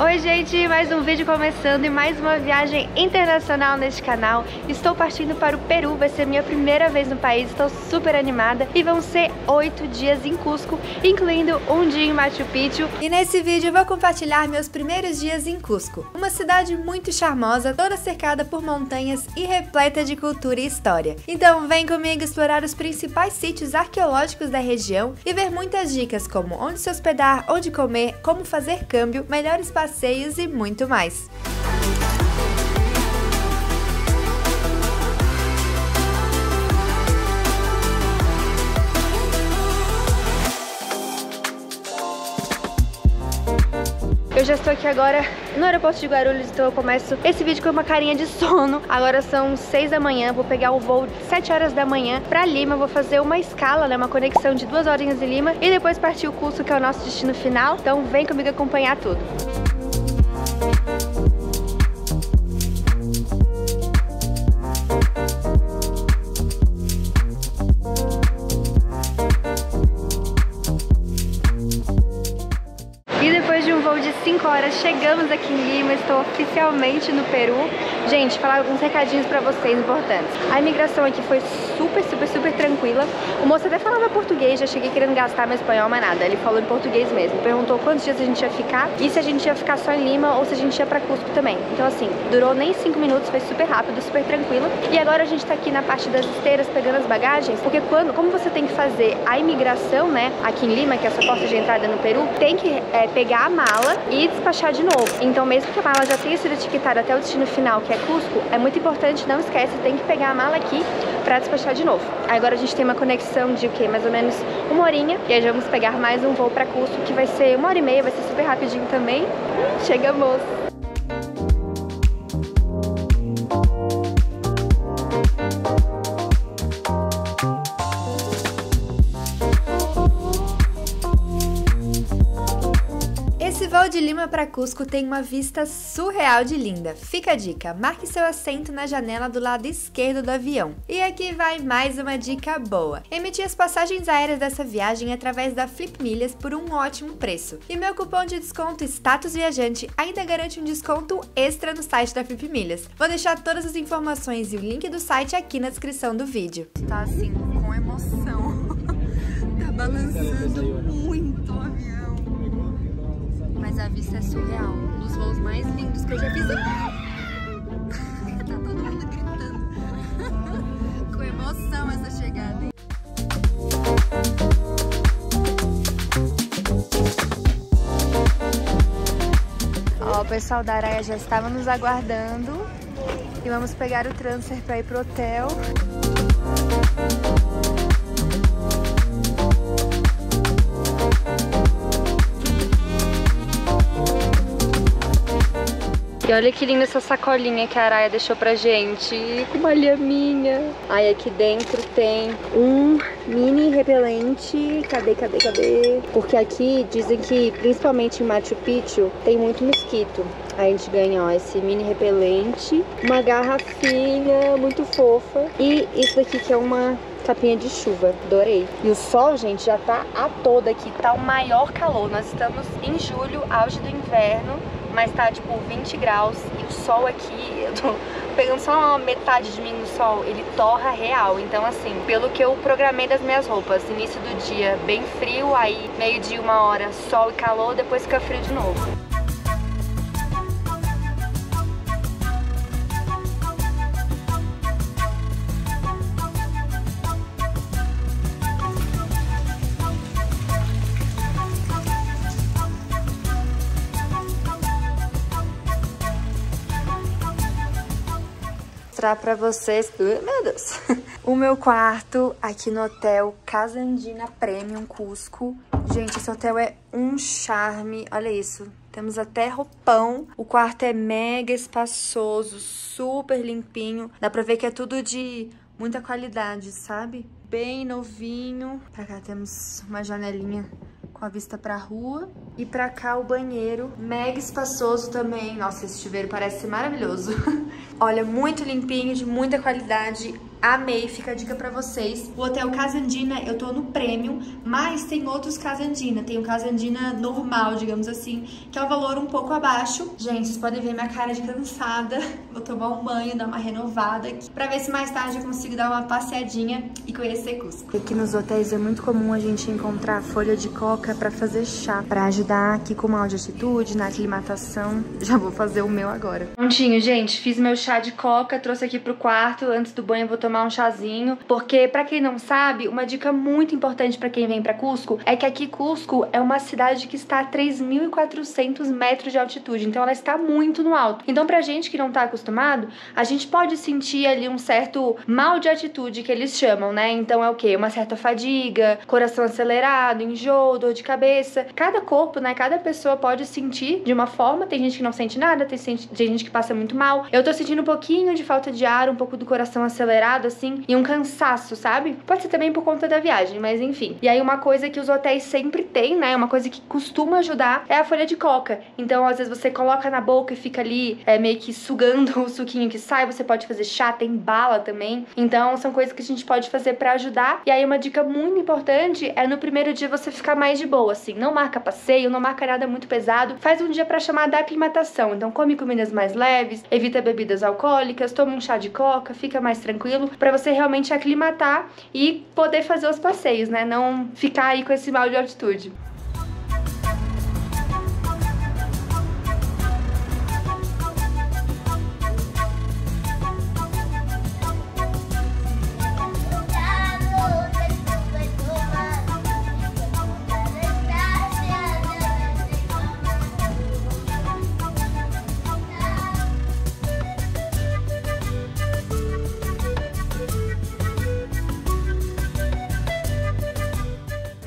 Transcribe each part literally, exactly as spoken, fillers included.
Oi gente, mais um vídeo começando e mais uma viagem internacional neste canal. Estou partindo para o Peru, vai ser minha primeira vez no país, estou super animada. E vão ser oito dias em Cusco, incluindo um dia em Machu Picchu. E nesse vídeo eu vou compartilhar meus primeiros dias em Cusco. Uma cidade muito charmosa, toda cercada por montanhas e repleta de cultura e história. Então vem comigo explorar os principais sítios arqueológicos da região e ver muitas dicas como onde se hospedar, onde comer, como fazer câmbio, melhores passeios e muito mais. Eu já estou aqui agora no aeroporto de Guarulhos, então eu começo esse vídeo com uma carinha de sono. Agora são seis da manhã, vou pegar o voo de sete horas da manhã pra Lima. Vou fazer uma escala, né, uma conexão de duas horinhas em Lima e depois partir o Cusco, que é o nosso destino final. Então vem comigo acompanhar tudo. cinco horas, chegamos aqui em Lima, estou oficialmente no Peru. Gente, falar alguns recadinhos pra vocês importantes. A imigração aqui foi super, super, super tranquila. O moço até falava português, já cheguei querendo gastar meu espanhol, mas nada. Ele falou em português mesmo. Perguntou quantos dias a gente ia ficar e se a gente ia ficar só em Lima ou se a gente ia pra Cusco também. Então assim, durou nem cinco minutos, foi super rápido, super tranquilo. E agora a gente tá aqui na parte das esteiras, pegando as bagagens, porque quando, como você tem que fazer a imigração, né, aqui em Lima, que é essa porta de entrada no Peru, tem que é, pegar a mala e despachar de novo. Então mesmo que a mala já tenha sido etiquetada até o destino final, que é Cusco, é muito importante, não esquece, tem que pegar a mala aqui pra despachar de novo. Agora a gente tem uma conexão de o que? Mais ou menos uma horinha, e aí já vamos pegar mais um voo pra Cusco, que vai ser uma hora e meia, vai ser super rapidinho também. Chegamos! O voo de Lima para Cusco tem uma vista surreal de linda. Fica a dica, marque seu assento na janela do lado esquerdo do avião. E aqui vai mais uma dica boa. Emiti as passagens aéreas dessa viagem através da Flip Milhas por um ótimo preço. E meu cupom de desconto Status Viajante ainda garante um desconto extra no site da Flip Milhas. Vou deixar todas as informações e o link do site aqui na descrição do vídeo. Tá assim, com emoção. Tá balançando muito o avião. Mas a vista é surreal, um dos voos mais lindos que eu já fiz. Tá todo mundo gritando. Com emoção essa chegada, hein? Ó, o pessoal da Araya já estava nos aguardando. E vamos pegar o transfer para ir pro hotel. E olha que linda essa sacolinha que a Araya deixou pra gente. Uma lhaminha. Aí aqui dentro tem um mini repelente. Cadê, cadê, cadê? Porque aqui dizem que, principalmente em Machu Picchu, tem muito mosquito. Aí a gente ganha, ó, esse mini repelente. Uma garrafinha muito fofa. E isso daqui que é uma capinha de chuva, adorei. E o sol, gente, já tá a toda aqui. Tá o maior calor, nós estamos em julho, auge do inverno. Mas tá tipo vinte graus e o sol aqui, eu tô pegando só uma metade de mim no sol, ele torra real. Então assim, pelo que eu programei das minhas roupas, início do dia bem frio, aí meio dia, uma hora, sol e calor, depois fica frio de novo. Pra vocês, meu Deus, o meu quarto aqui no hotel Casa Andina Premium Cusco. Gente, esse hotel é um charme, olha isso, temos até roupão. O quarto é mega espaçoso, super limpinho, dá pra ver que é tudo de muita qualidade, sabe? Bem novinho. Pra cá temos uma janelinha com a vista pra rua. E pra cá o banheiro, mega espaçoso também. Nossa, esse chuveiro parece maravilhoso. Olha, muito limpinho, de muita qualidade. Amei, fica a dica pra vocês. O hotel Casa Andina, eu tô no Premium, mas tem outros Casa Andina. Tem o Casa Andina normal, digamos assim, que é o valor um pouco abaixo. Gente, vocês podem ver minha cara de cansada. Vou tomar um banho, dar uma renovada aqui, pra ver se mais tarde eu consigo dar uma passeadinha e conhecer Cusco. Aqui nos hotéis é muito comum a gente encontrar folha de coca pra fazer chá, pra ajudar aqui com mal de altitude, na aclimatação. Já vou fazer o meu agora. Prontinho, gente. Fiz meu chá de coca, trouxe aqui pro quarto. Antes do banho eu vou tomar tomar um chazinho, porque pra quem não sabe, uma dica muito importante pra quem vem pra Cusco, é que aqui Cusco é uma cidade que está a três mil e quatrocentos metros de altitude, então ela está muito no alto. Então pra gente que não tá acostumado, a gente pode sentir ali um certo mal de altitude que eles chamam, né? Então é o quê? Uma certa fadiga, coração acelerado, enjoo, dor de cabeça. Cada corpo, né? Cada pessoa pode sentir de uma forma, tem gente que não sente nada, tem gente que passa muito mal. Eu tô sentindo um pouquinho de falta de ar, um pouco do coração acelerado, assim, e um cansaço, sabe? Pode ser também por conta da viagem, mas enfim. E aí uma coisa que os hotéis sempre têm, né? Uma coisa que costuma ajudar é a folha de coca. Então, às vezes você coloca na boca e fica ali é, meio que sugando o suquinho que sai. Você pode fazer chá, tem bala também. Então, são coisas que a gente pode fazer pra ajudar. E aí uma dica muito importante é no primeiro dia você ficar mais de boa, assim. Não marca passeio, não marca nada muito pesado. Faz um dia pra chamar da aclimatação. Então, come comidas mais leves, evita bebidas alcoólicas, toma um chá de coca, fica mais tranquilo, pra você realmente aclimatar e poder fazer os passeios, né? Não ficar aí com esse mal de altitude.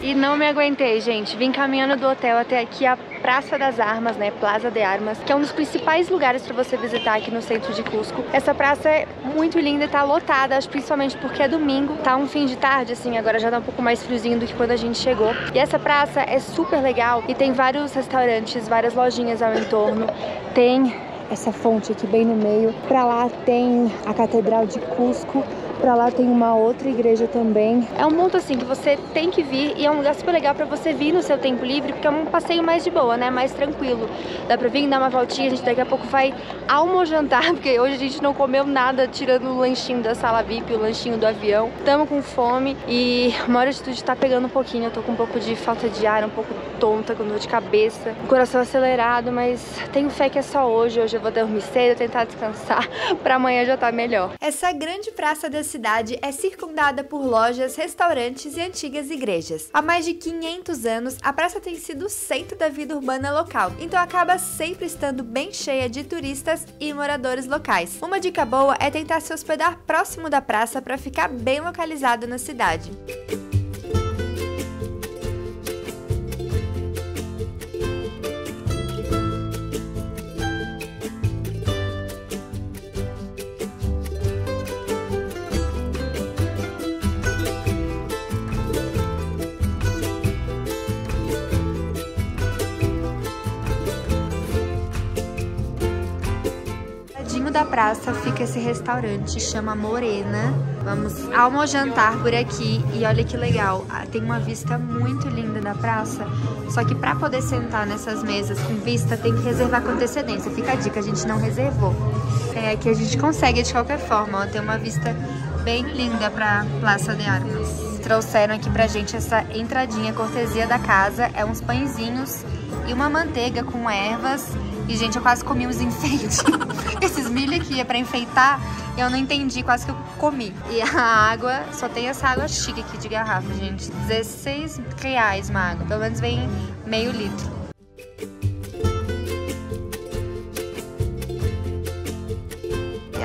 E não me aguentei, gente. Vim caminhando do hotel até aqui a Praça das Armas, né? Plaza de Armas, que é um dos principais lugares pra você visitar aqui no centro de Cusco. Essa praça é muito linda e tá lotada, acho principalmente porque é domingo, tá um fim de tarde, assim, agora já tá um pouco mais friozinho do que quando a gente chegou. E essa praça é super legal e tem vários restaurantes, várias lojinhas ao entorno. Tem essa fonte aqui bem no meio. Pra lá tem a Catedral de Cusco. Pra lá tem uma outra igreja também. É um ponto assim que você tem que vir e é um lugar super legal pra você vir no seu tempo livre, porque é um passeio mais de boa, né? Mais tranquilo. Dá pra vir dar uma voltinha, a gente daqui a pouco vai almojantar, porque hoje a gente não comeu nada, tirando o lanchinho da sala V I P, o lanchinho do avião. Tamo com fome e uma hora de tudo tá pegando um pouquinho. Eu tô com um pouco de falta de ar, um pouco tonta, com dor de cabeça, o coração acelerado, mas tenho fé que é só hoje. Hoje eu vou dormir cedo, tentar descansar, pra amanhã já tá melhor. Essa grande praça desse A cidade é circundada por lojas, restaurantes e antigas igrejas. Há mais de quinhentos anos, a praça tem sido o centro da vida urbana local, então acaba sempre estando bem cheia de turistas e moradores locais. Uma dica boa é tentar se hospedar próximo da praça para ficar bem localizado na cidade. Da praça fica esse restaurante, chama Morena. Vamos almojantar por aqui e olha que legal, tem uma vista muito linda da praça, só que para poder sentar nessas mesas com vista tem que reservar com antecedência. Fica a dica, a gente não reservou, é que a gente consegue de qualquer forma, ó, tem uma vista bem linda pra Plaza de Armas. Trouxeram aqui pra gente essa entradinha cortesia da casa, é uns pãezinhos e uma manteiga com ervas. E, gente, eu quase comi uns enfeites. Esses milho aqui é pra enfeitar, eu não entendi, quase que eu comi. E a água, só tem essa água chique aqui de garrafa, gente. dezesseis reais uma água, pelo menos vem meio litro.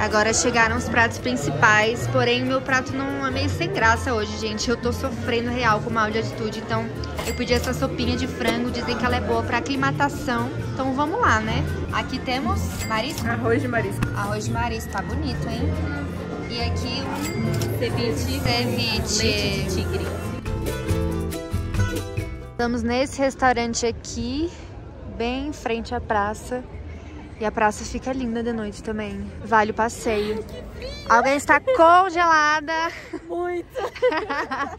Agora chegaram os pratos principais, porém meu prato não é meio sem graça hoje, gente. Eu tô sofrendo real com uma mal de altitude, então eu pedi essa sopinha de frango, dizem que ela é boa pra aclimatação. Então vamos lá, né? Aqui temos marisco. Arroz de marisco. Arroz de marisco, tá bonito, hein? E aqui um ceviche. Ceviche. Leite de tigre. Estamos nesse restaurante aqui, bem em frente à praça. E a praça fica linda de noite também. Vale o passeio. Alguém está congelada. Muito.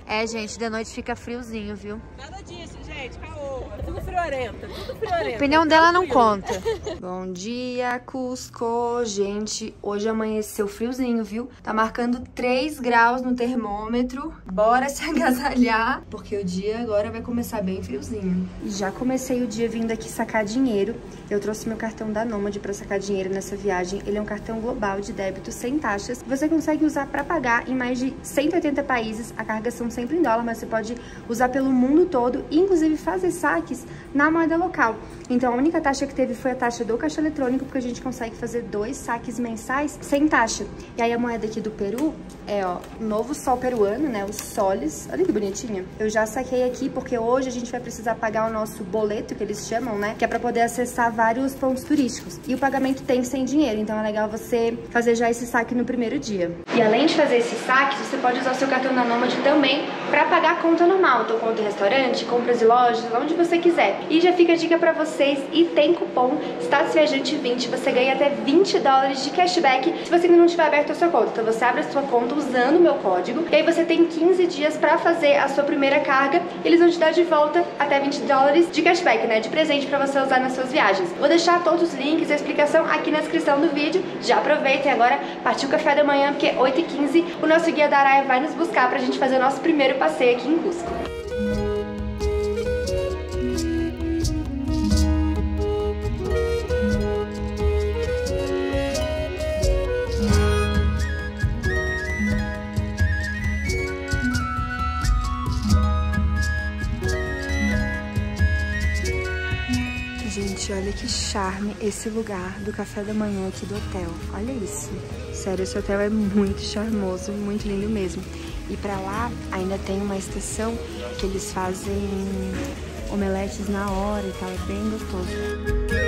É, gente, de noite fica friozinho, viu? Nada disso, gente. Caô. Tudo friorenta, tudo friorenta. A opinião dela não conta. Bom dia, Cusco. Gente, hoje amanheceu friozinho, viu? Tá marcando três graus no termômetro. Bora se agasalhar, porque o dia agora vai começar bem friozinho. E já comecei o dia vindo aqui sacar dinheiro. Eu trouxe meu cartão da Nômade pra sacar dinheiro nessa viagem. Ele é um cartão global de débito sem taxas. Você consegue usar pra pagar em mais de cento e oitenta países. A carga são sempre em dólar, mas você pode usar pelo mundo todo, e inclusive fazer saques na moeda local. Então a única taxa que teve foi a taxa do caixa eletrônico, porque a gente consegue fazer dois saques mensais sem taxa. E aí a moeda aqui do Peru é, ó, novo sol peruano, né? Os soles. Olha que bonitinha. Eu já saquei aqui porque hoje a gente vai precisar pagar o nosso boleto, que eles chamam, né? Que é pra poder acessar vários pontos turísticos. E o pagamento tem sem dinheiro, então é legal você fazer já esse saque no primeiro dia. E além de fazer esse saque, você pode usar o seu cartão da Nômade também pra pagar a conta normal. Então conta em restaurante, compras e lojas, onde você quiser. E já fica a dica pra vocês, e tem cupom Status Viajante vinte, você ganha até vinte dólares de cashback se você ainda não tiver aberto a sua conta. Então você abre a sua conta usando o meu código, e aí você tem quinze dias pra fazer a sua primeira carga, e eles vão te dar de volta até vinte dólares de cashback, né, de presente pra você usar nas suas viagens. Vou deixar todos os links e a explicação aqui na descrição do vídeo. Já aproveitem agora, partiu o café da manhã, porque oito e quinze o nosso guia da Araya vai nos buscar pra gente fazer o nosso primeiro passeio aqui em Cusco. Olha que charme esse lugar do café da manhã aqui do hotel. Olha isso. Sério, esse hotel é muito charmoso, muito lindo mesmo. E pra lá ainda tem uma estação que eles fazem omeletes na hora e tal. É bem gostoso.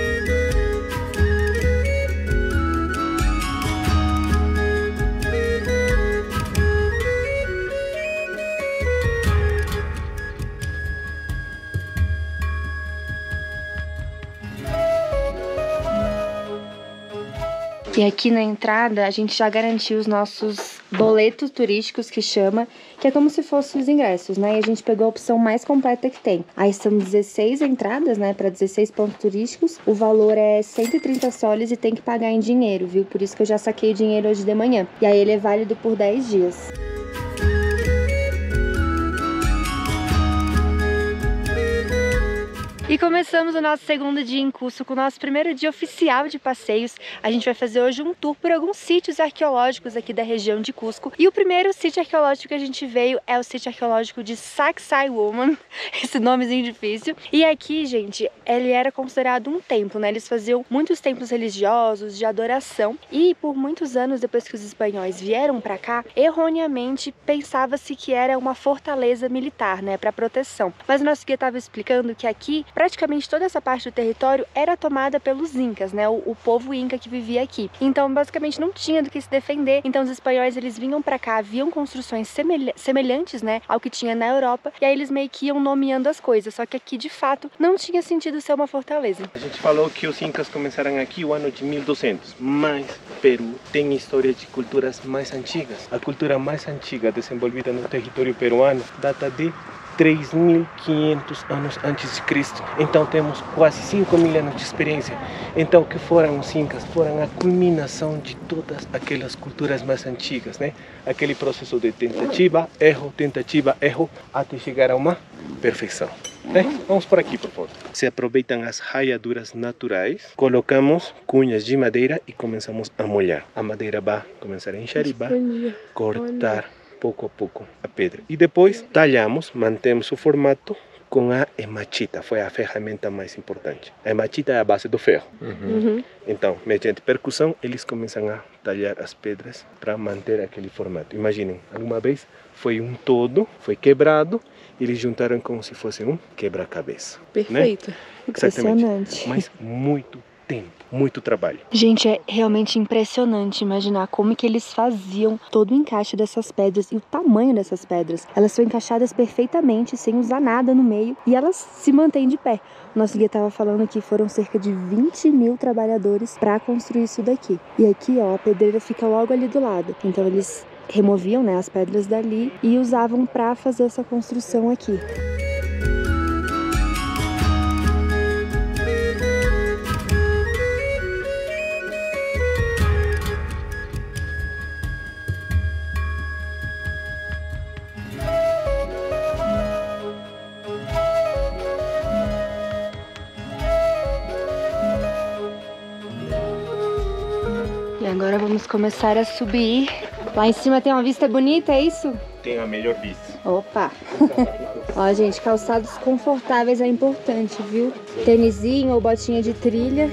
E aqui na entrada a gente já garantiu os nossos boletos turísticos, que chama, que é como se fossem os ingressos, né? E a gente pegou a opção mais completa que tem. Aí são dezesseis entradas, né, para dezesseis pontos turísticos. O valor é cento e trinta soles e tem que pagar em dinheiro, viu? Por isso que eu já saquei o dinheiro hoje de manhã. E aí ele é válido por dez dias. E começamos o nosso segundo dia em Cusco com o nosso primeiro dia oficial de passeios. A gente vai fazer hoje um tour por alguns sítios arqueológicos aqui da região de Cusco. E o primeiro sítio arqueológico que a gente veio é o sítio arqueológico de Sacsayhuaman, esse nomezinho difícil. E aqui, gente, ele era considerado um templo, né? Eles faziam muitos templos religiosos de adoração, e por muitos anos depois que os espanhóis vieram pra cá, erroneamente pensava-se que era uma fortaleza militar, né, pra proteção. Mas o nosso guia estava explicando que aqui praticamente toda essa parte do território era tomada pelos incas, né? O, o povo inca que vivia aqui. Então, basicamente, não tinha do que se defender. Então, os espanhóis, eles vinham pra cá, viam construções semelha semelhantes, né, ao que tinha na Europa. E aí, eles meio que iam nomeando as coisas. Só que aqui, de fato, não tinha sentido ser uma fortaleza. A gente falou que os incas começaram aqui o ano de mil e duzentos. Mas, Peru tem história de culturas mais antigas. A cultura mais antiga desenvolvida no território peruano data de três mil e quinhentos anos antes de Cristo. Então temos quase cinco mil anos de experiência. Então o que foram os incas? Foram a culminação de todas aquelas culturas mais antigas, né? Aquele processo de tentativa, erro, tentativa, erro, até chegar a uma perfeição. Né? Vamos por aqui, por favor. Se aproveitam as raiaduras naturais, colocamos cunhas de madeira e começamos a molhar. A madeira vai começar a encher e vai cortar pouco a pouco a pedra, e depois talhamos, mantemos o formato com a hemachita, foi a ferramenta mais importante. A hemachita é a base do ferro. Uhum. Uhum. Então, mediante percussão, eles começam a talhar as pedras para manter aquele formato. Imaginem, alguma vez foi um todo, foi quebrado, eles juntaram como se fosse um quebra-cabeça. Perfeito, né? Impressionante. Exatamente. Mas muito tempo, muito trabalho. Gente, é realmente impressionante imaginar como que eles faziam todo o encaixe dessas pedras e o tamanho dessas pedras. Elas são encaixadas perfeitamente, sem usar nada no meio, e elas se mantêm de pé. Nosso guia estava falando que foram cerca de vinte mil trabalhadores para construir isso daqui. E aqui, ó, a pedreira fica logo ali do lado. Então eles removiam, né, as pedras dali e usavam para fazer essa construção aqui. Agora vamos começar a subir. Lá em cima tem uma vista bonita, é isso? Tem a melhor vista. Opa! Ó, gente, calçados confortáveis é importante, viu? Tênisinho ou botinha de trilha.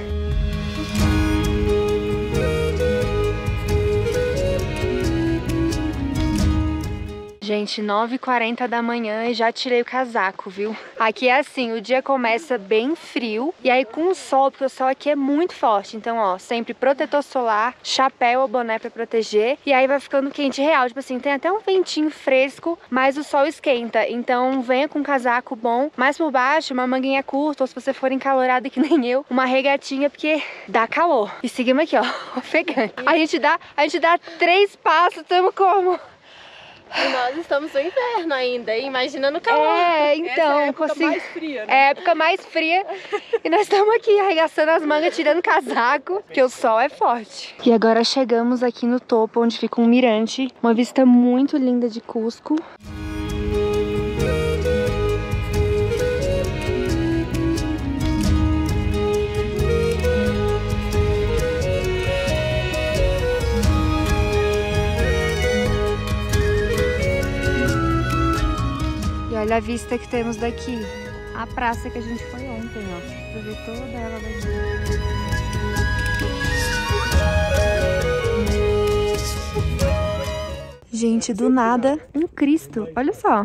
Gente, nove e quarenta da manhã e já tirei o casaco, viu? Aqui é assim, o dia começa bem frio e aí com o sol, porque o sol aqui é muito forte. Então, ó, sempre protetor solar, chapéu ou boné pra proteger. E aí vai ficando quente real, tipo assim, tem até um ventinho fresco, mas o sol esquenta. Então venha com um casaco bom, mais por baixo, uma manguinha curta, ou se você for encalorada que nem eu, uma regatinha, porque dá calor. E seguimos aqui, ó, ofegante. A gente dá, a gente dá três passos, tamo como... E nós estamos no inverno ainda, imagina no calor. É, então, essa é a época consigo... mais fria, né? É a época mais fria. E nós estamos aqui arregaçando as mangas, tirando o casaco, porque o sol é forte. E agora chegamos aqui no topo, onde fica um mirante, uma vista muito linda de Cusco. Olha a vista que temos daqui, a praça que a gente foi ontem, ó, pra ver toda ela daqui. Gente, do nada, um Cristo, olha só!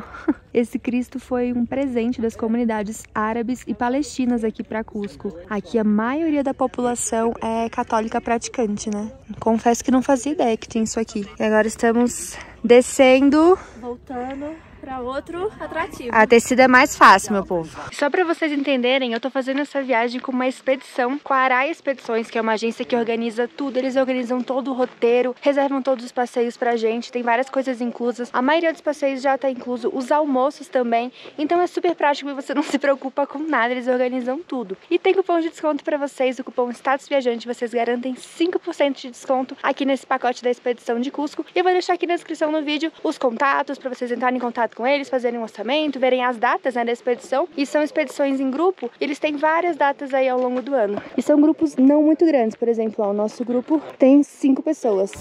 Esse Cristo foi um presente das comunidades árabes e palestinas aqui para Cusco. Aqui a maioria da população é católica praticante, né? Confesso que não fazia ideia que tinha isso aqui. E agora estamos descendo... Voltando... para outro atrativo. A descida é mais fácil, meu povo. Só para vocês entenderem, eu tô fazendo essa viagem com uma expedição, com a Araya Expedições, que é uma agência que organiza tudo. Eles organizam todo o roteiro, reservam todos os passeios pra gente, tem várias coisas inclusas. A maioria dos passeios já tá incluso, os almoços também. Então é super prático e você não se preocupa com nada, eles organizam tudo. E tem cupom de desconto para vocês, o cupom Status Viajante, vocês garantem cinco por cento de desconto aqui nesse pacote da expedição de Cusco. E eu vou deixar aqui na descrição no vídeo os contatos para vocês entrarem em contato com eles, fazerem um orçamento, verem as datas, né, da expedição. E são expedições em grupo, e eles têm várias datas aí ao longo do ano. E são grupos não muito grandes, por exemplo, ó, o nosso grupo tem cinco pessoas.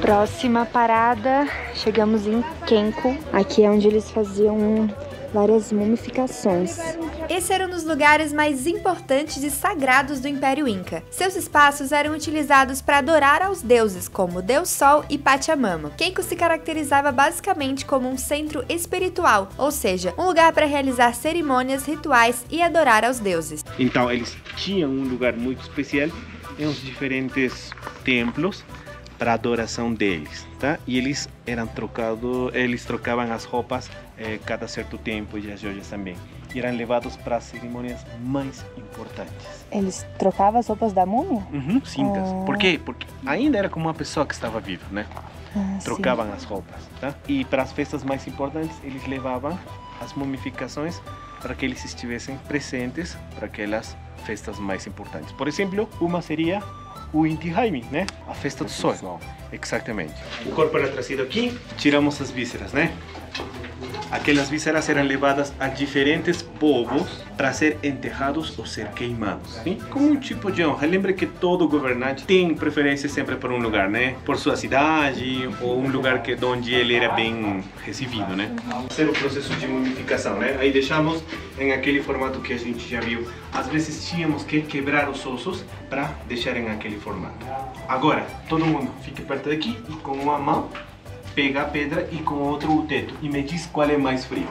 Próxima parada, chegamos em Qenqo. Aqui é onde eles faziam várias mumificações. Esse era um dos lugares mais importantes e sagrados do Império Inca. Seus espaços eram utilizados para adorar aos deuses, como o Deus Sol e Pachamama. Qenqo se caracterizava basicamente como um centro espiritual, ou seja, um lugar para realizar cerimônias, rituais e adorar aos deuses. Então, eles tinham um lugar muito especial em os diferentes templos para adoração deles, tá? E eles eram trocados, eles trocavam as roupas eh, cada certo tempo e as joias também. E eram levados para as cerimônias mais importantes. Eles trocavam as roupas da múmia? Uhum, cintas. Ah. Por quê? Porque ainda era como uma pessoa que estava viva, né? Ah, trocavam sim. as roupas, tá? E para as festas mais importantes, eles levavam as mumificações para que eles estivessem presentes para aquelas festas mais importantes. Por exemplo, uma seria o Inti Raymi, né? A festa do sol. Exatamente. O corpo era trazido aqui, tiramos as vísceras, né? Aquelas vísceras eram levadas a diferentes povos para ser enterrados ou ser queimados, sim? Como um tipo de honra. Lembre que todo governante tem preferência sempre por um lugar, né? Por sua cidade ou um lugar que, onde ele era bem recebido, né? Fazer o processo de mumificação, né? Aí deixamos em aquele formato que a gente já viu. Às vezes tínhamos que quebrar os ossos para deixar em aquele formato. Agora, todo mundo fique perto daqui e com uma mão pega a pedra e com outro o teto e me diz qual é mais frio.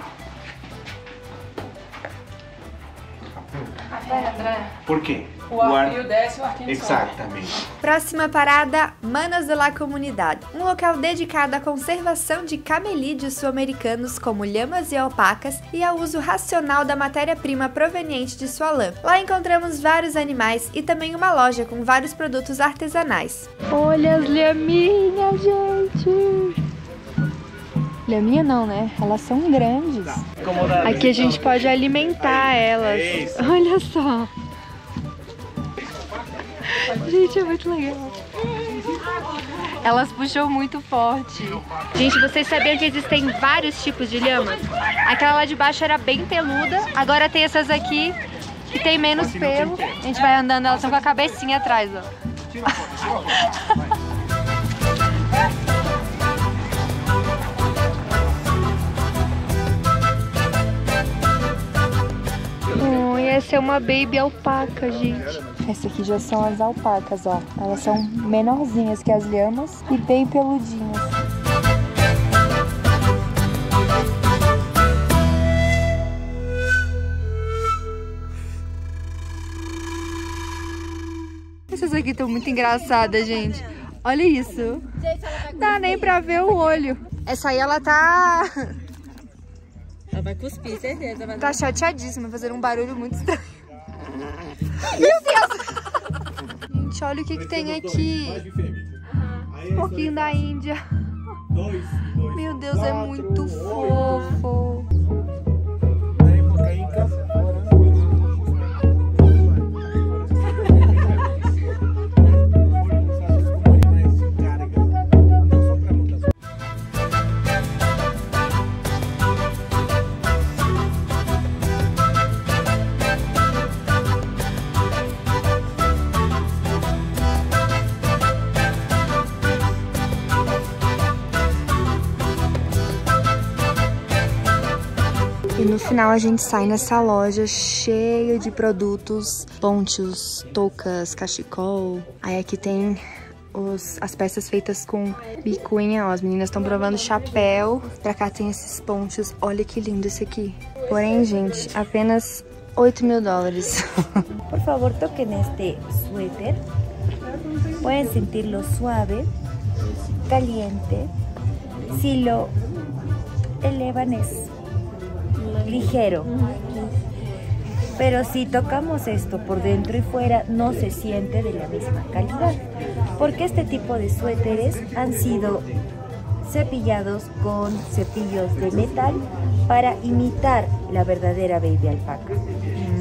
Por quê? O ar frio desce e o ar quente sobe. Exatamente. Próxima parada, Manos de la Comunidad, um local dedicado à conservação de camelídeos sul-americanos como lhamas e alpacas e ao uso racional da matéria-prima proveniente de sua lã. Lá encontramos vários animais e também uma loja com vários produtos artesanais. Olha as lhaminhas, gente! Lhaminha não, né? Elas são grandes. Aqui a gente pode alimentar elas. Olha só! Gente, é muito legal. Elas puxou muito forte. Gente, vocês sabiam que existem vários tipos de lhamas? Aquela lá de baixo era bem peluda, agora tem essas aqui que tem menos pelo. A gente vai andando, elas estão com a cabecinha atrás, ó. Hum, e essa é uma baby alpaca, gente. Essa aqui já são as alpacas, ó. Elas são menorzinhas que as lhamas e bem peludinhas. Essas aqui estão muito engraçadas, gente. Olha isso. Dá nem pra ver o olho. Essa aí, ela tá... Ela vai cuspir, certeza. Vai... Tá chateadíssima, fazendo um barulho muito estranho. Meu Deus! Gente, olha o que, que tem aqui. Um pouquinho da Índia. Meu Deus, é muito fofo. No final a gente sai nessa loja cheia de produtos, ponchos, toucas, cachecol. Aí aqui tem os, as peças feitas com bicuinha, ó, as meninas estão provando chapéu. Pra cá tem esses ponchos, olha que lindo esse aqui. Porém, gente, apenas oito mil dólares. Por favor, toque neste suéter. Podem sentirlo suave, caliente. Se lo elevan es ligero, pero si tocamos esto por dentro y fuera no se siente de la misma calidad, porque este tipo de suéteres han sido cepillados con cepillos de metal para imitar la verdadera baby alpaca.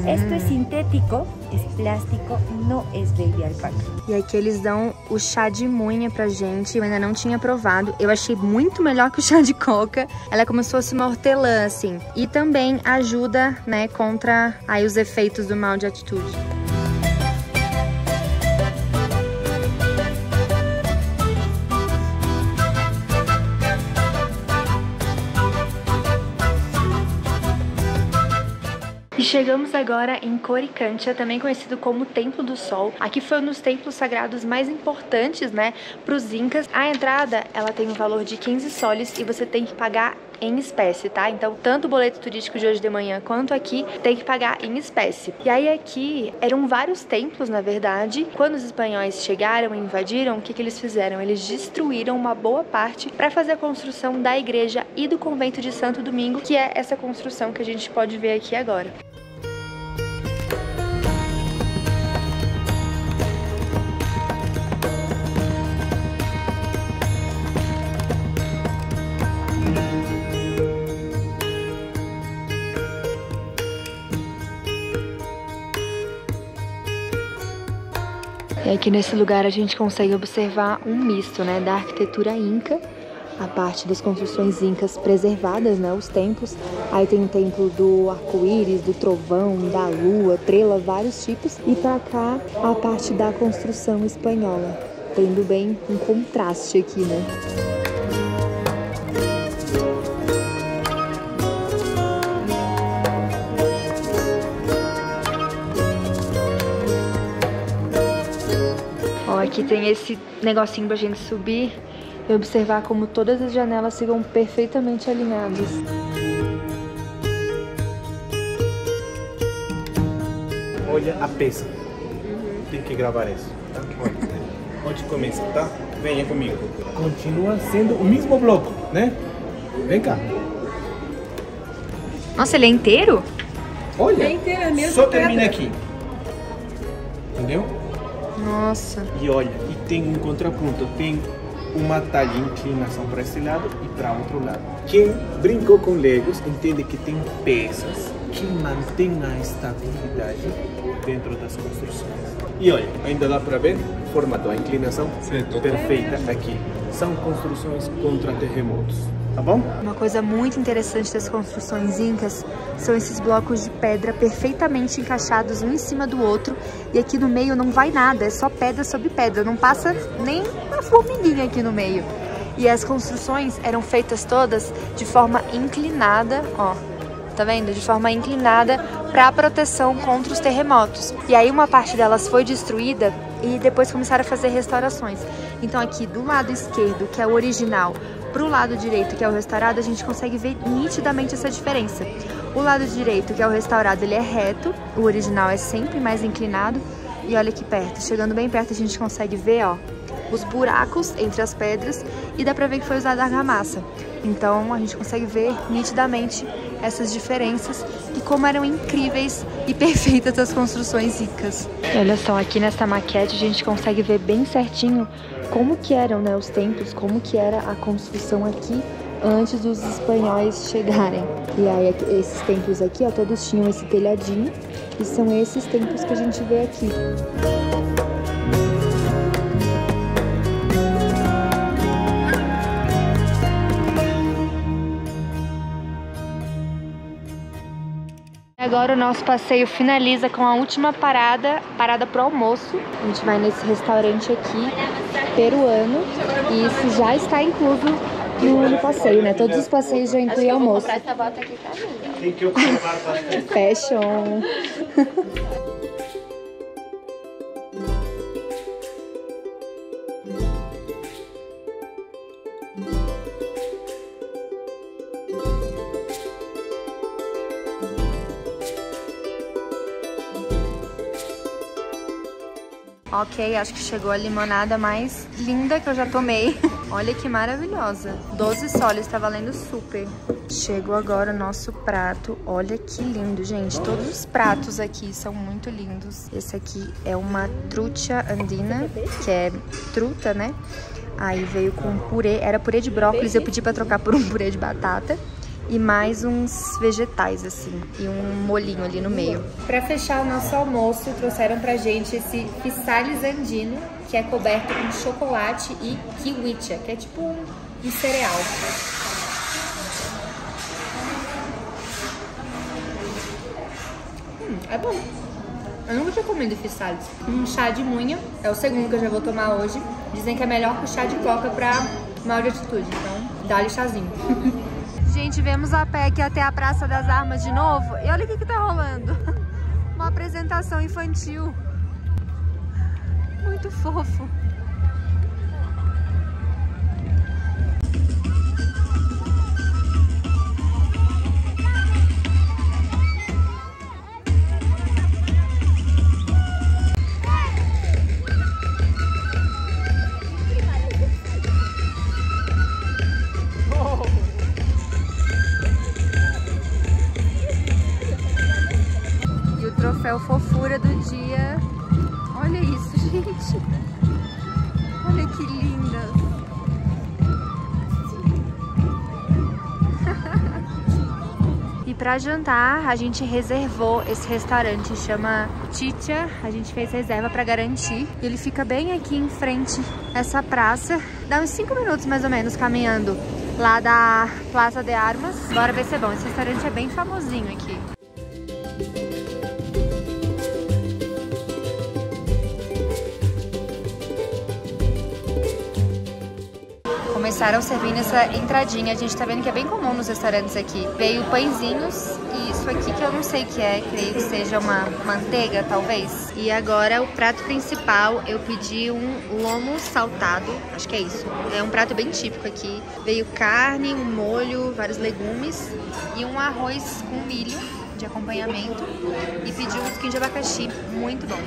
Esto es sintético, es plástico, não é baby alpaca. E aqui eles dão o chá de muinha pra gente, eu ainda não tinha provado. Eu achei muito melhor que o chá de coca. Ela é como se fosse uma hortelã, assim. E também ajuda, né, contra aí os efeitos do mal de atitude. E chegamos agora em Coricancha, também conhecido como Templo do Sol. Aqui foi um dos templos sagrados mais importantes, né, para os incas. A entrada, ela tem um valor de quinze soles e você tem que pagar em espécie, tá? Então, tanto o boleto turístico de hoje de manhã quanto aqui tem que pagar em espécie. E aí aqui eram vários templos, na verdade. Quando os espanhóis chegaram e invadiram, o que que eles fizeram? Eles destruíram uma boa parte para fazer a construção da igreja e do convento de Santo Domingo, que é essa construção que a gente pode ver aqui agora. E aqui nesse lugar a gente consegue observar um misto, né, da arquitetura inca, a parte das construções incas preservadas, né, os templos. Aí tem o templo do arco-íris, do trovão, da lua, trela, vários tipos. E pra cá a parte da construção espanhola, tendo bem um contraste aqui, né. Aqui tem esse negocinho pra gente subir e observar como todas as janelas ficam perfeitamente alinhadas. Olha a peça. Tem que gravar isso, tá? Onde começa, tá? Venha comigo. Continua sendo o mesmo bloco, né? Vem cá. Nossa, ele é inteiro? Olha, é inteiro, é mesmo só pedra. Termina aqui. Entendeu? Nossa. E olha, e tem um contraponto, tem uma talha de inclinação para esse lado e para outro lado. Quem brincou com Legos entende que tem peças que mantêm a estabilidade dentro das construções. E olha, ainda dá para ver o formato, a inclinação certo. Perfeita aqui. São construções contra terremotos, tá bom? Uma coisa muito interessante das construções incas são esses blocos de pedra perfeitamente encaixados um em cima do outro, e aqui no meio não vai nada, é só pedra sobre pedra, não passa nem uma formiguinha aqui no meio. E as construções eram feitas todas de forma inclinada, ó, tá vendo? De forma inclinada para proteção contra os terremotos. E aí uma parte delas foi destruída e depois começaram a fazer restaurações. Então aqui do lado esquerdo, que é o original, para o lado direito, que é o restaurado, a gente consegue ver nitidamente essa diferença. O lado direito, que é o restaurado, ele é reto, o original é sempre mais inclinado. E olha aqui perto, chegando bem perto, a gente consegue ver, ó, os buracos entre as pedras, e dá pra ver que foi usada argamassa. Então a gente consegue ver nitidamente essas diferenças e como eram incríveis e perfeitas as construções incas. Olha só, aqui nessa maquete a gente consegue ver bem certinho como que eram, né, os templos, como que era a construção aqui antes dos espanhóis chegarem. E aí esses templos aqui, ó, todos tinham esse telhadinho, e são esses templos que a gente vê aqui. Agora o nosso passeio finaliza com a última parada, parada pro almoço. A gente vai nesse restaurante aqui, peruano, e isso já está incluso no passeio, né? Todos os passeios já incluem almoço. Acho que eu vou comprar essa bota aqui também. Tem que observar bastante. Fashion! Ok, acho que chegou a limonada mais linda que eu já tomei. Olha que maravilhosa. doze soles, tá valendo super. Chegou agora o nosso prato. Olha que lindo, gente. Todos os pratos aqui são muito lindos. Esse aqui é uma trucha andina, que é truta, né? Aí veio com purê. Era purê de brócolis, eu pedi pra trocar por um purê de batata. E mais uns vegetais, assim, e um molinho ali no meio. Pra fechar o nosso almoço, trouxeram pra gente esse pisales andino, que é coberto com chocolate e kiwicha, que é tipo um, um cereal. Hum, é bom. Eu nunca tinha comido pisales. Um chá de munha, é o segundo que eu já vou tomar hoje. Dizem que é melhor que o chá de coca pra maior de atitude, então dá-lhe chazinho. Gente, viemos a pé aqui até a Praça das Armas de novo. E olha o que que tá rolando. Uma apresentação infantil. Muito fofo. Fofura do dia. Olha isso, gente. Olha que linda. E pra jantar, a gente reservou esse restaurante, chama Chicha. A gente fez reserva pra garantir. Ele fica bem aqui em frente a essa praça. Dá uns cinco minutos, mais ou menos, caminhando lá da Plaza de Armas. Bora ver se é bom. Esse restaurante é bem famosinho aqui. começaram servindo essa entradinha. A gente tá vendo que é bem comum nos restaurantes aqui. Veio pãezinhos e isso aqui que eu não sei o que é, creio que seja uma manteiga, talvez. E agora o prato principal, eu pedi um lomo saltado, acho que é isso. É um prato bem típico aqui. Veio carne, um molho, vários legumes e um arroz com milho de acompanhamento. E pedi um suquinho de abacaxi, muito bom.